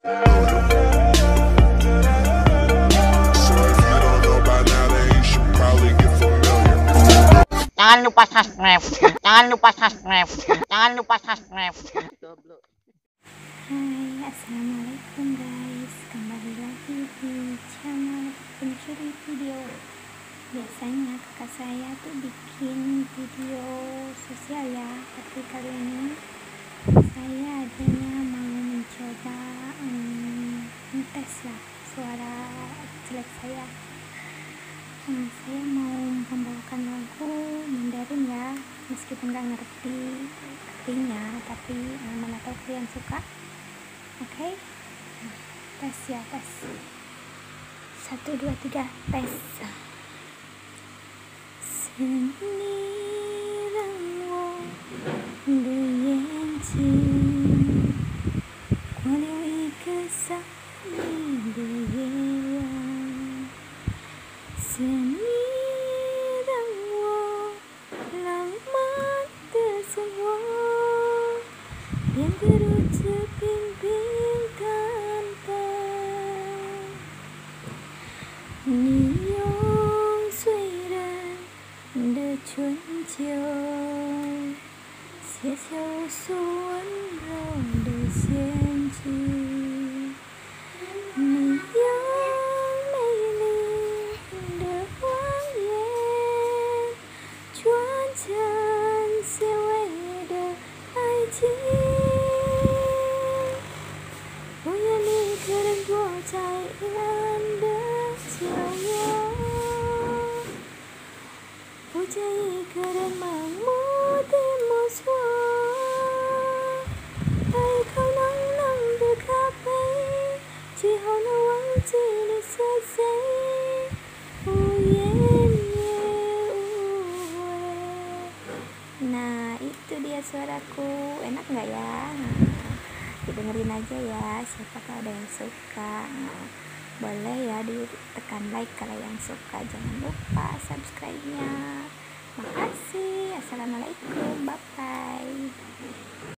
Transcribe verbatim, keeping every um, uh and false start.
Jangan lupa subscribe. Jangan lupa subscribe. Jangan lupa subscribe. Hai, assalamualaikum guys. Kembali lagi di channel Pencuri Video. Biasanya kakak saya tuh bikin video sosial ya, tapi kali ini saya adanya mau mencoba um, ngetes lah suara jelek saya. Um, saya mau membawakan lagu Mandarin ya, meskipun nggak ngerti artinya, tapi um, mana tahu kalian suka. Oke, okay? Tes ya, tes. Satu, dua, tiga, tes. Seni. 拜拜。